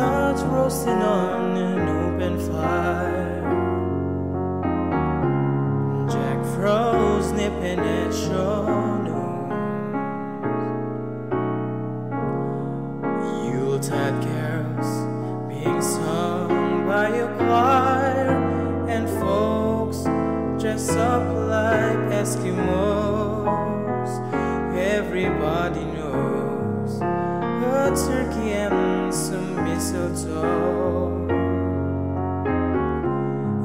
nuts roasting on an open fire. Jack Frost nipping at your nose. Yuletide carols being sung by a choir, and folks dress up like Eskimos. Everybody knows a turkey and some mistletoe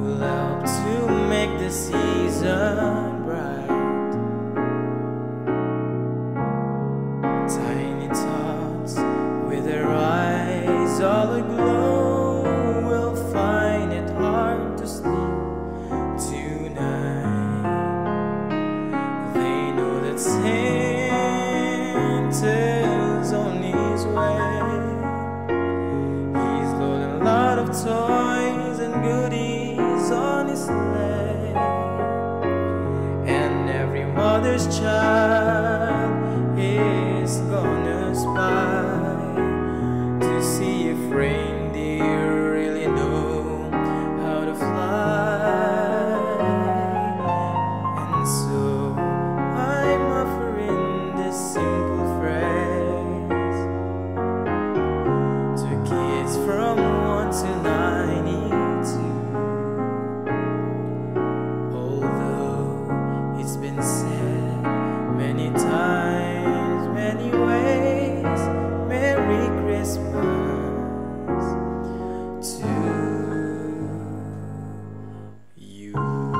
will help to make the season bright. Tiny tots with their eyes all aglow will find it hard to sleep tonight. They know that Santa's on his way. Toys and goodies on his sleigh, and every mother's child is gonna spy to see if reindeer really know how to fly. And so I'm offering this simple phrase to kids from 1 to 92. Although it's been said many times, many ways, Merry Christmas to you.